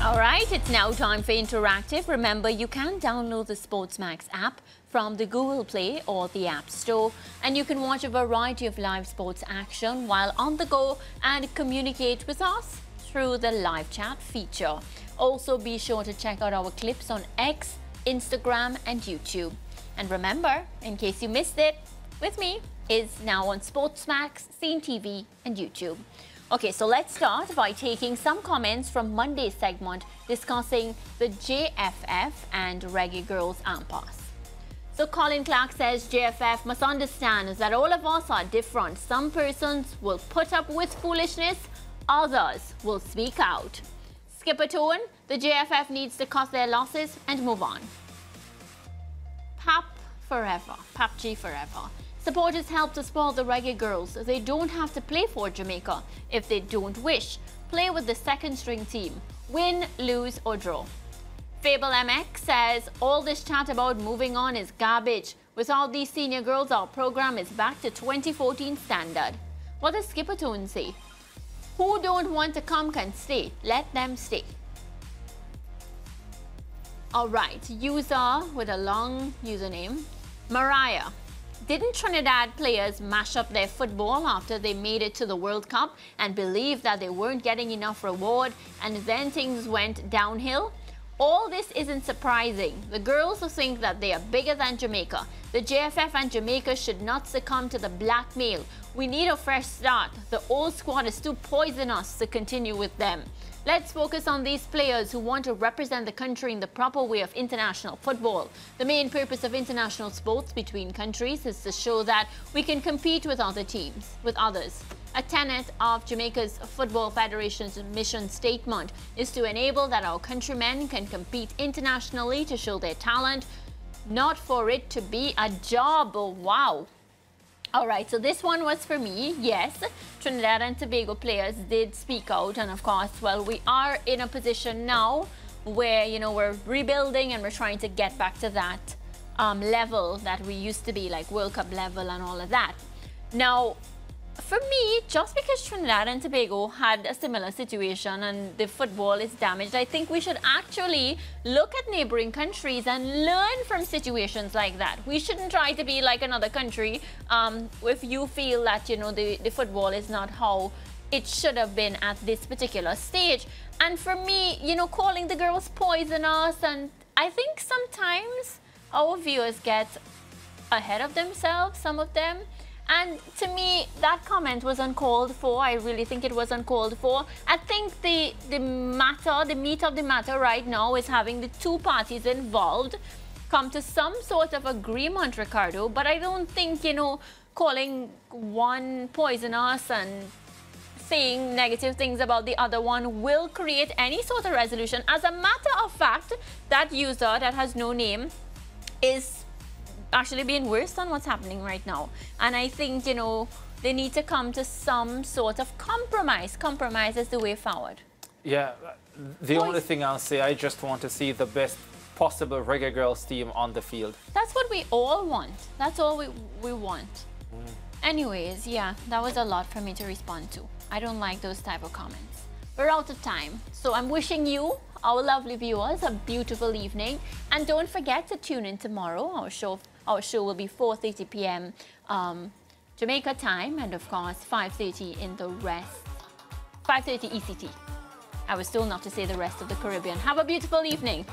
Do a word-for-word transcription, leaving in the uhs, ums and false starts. All right, it's now time for Interactive. Remember, you can download the SportsMax app from the Google Play or the App Store, and you can watch a variety of live sports action while on the go and communicate with us through the live chat feature. Also, be sure to check out our clips on X, Instagram, and YouTube. And remember, in case you missed it, With Me is now on SportsMax, Scene T V, and YouTube. Okay, so let's start by taking some comments from Monday's segment discussing the J F F and Reggae Girls Ampas. So Colin Clark says, J F F must understand that all of us are different. Some persons will put up with foolishness, others will speak out. Skippertone, the J F F needs to cut their losses and move on. Pap forever, Pap G forever. Supporters help to support the Reggae Girls. They don't have to play for Jamaica if they don't wish. Play with the second string team. Win, lose or draw. FableMX says, all this chat about moving on is garbage. Without these senior girls, our program is back to twenty fourteen standard. What does Skippertone say? Who don't want to come can stay. Let them stay. Alright, user with a long username. Mariah. Didn't Trinidad players mash up their football after they made it to the World Cup and believe that they weren't getting enough reward, and then things went downhill? All this isn't surprising. The girls who think that they are bigger than Jamaica. The J F F and Jamaica should not succumb to the blackmail. We need a fresh start. The old squad is too poisonous to continue with them. Let's focus on these players who want to represent the country in the proper way of international football. The main purpose of international sports between countries is to show that we can compete with other teams, with others. A tenet of Jamaica's Football Federation's mission statement is to enable that our countrymen can compete internationally to show their talent, not for it to be a job. Oh, wow. Alright, so this one was for me. Yes, Trinidad and Tobago players did speak out, and of course, well, we are in a position now where, you know, we're rebuilding and we're trying to get back to that um, level that we used to be, like World Cup level and all of that. Now, for me, just because Trinidad and Tobago had a similar situation and the football is damaged, I think we should actually look at neighboring countries and learn from situations like that. We shouldn't try to be like another country um, if you feel that, you know, the, the football is not how it should have been at this particular stage. And for me, you know, calling the girls poisonous, and I think sometimes our viewers get ahead of themselves, some of them. And to me, that comment was uncalled for. I really think it was uncalled for. I think the, the matter, the meat of the matter right now is having the two parties involved come to some sort of agreement, Ricardo. But I don't think, you know, calling one poisonous and saying negative things about the other one will create any sort of resolution. As a matter of fact, that user that has no name is actually being worse than what's happening right now, and I think, you know, they need to come to some sort of compromise. Compromise is the way forward. Yeah, the Boys. only thing I'll say, I just want to see the best possible Reggae Girls team on the field. That's what we all want. That's all we, we want. Mm. Anyways, yeah, that was a lot for me to respond to. I don't like those type of comments. We're out of time, so I'm wishing you, our lovely viewers, a beautiful evening, and don't forget to tune in tomorrow. Our show Our show will be four thirty p m Um, Jamaica time, and of course five thirty in the rest, five thirty E C T. I was told not to say the rest of the Caribbean. Have a beautiful evening.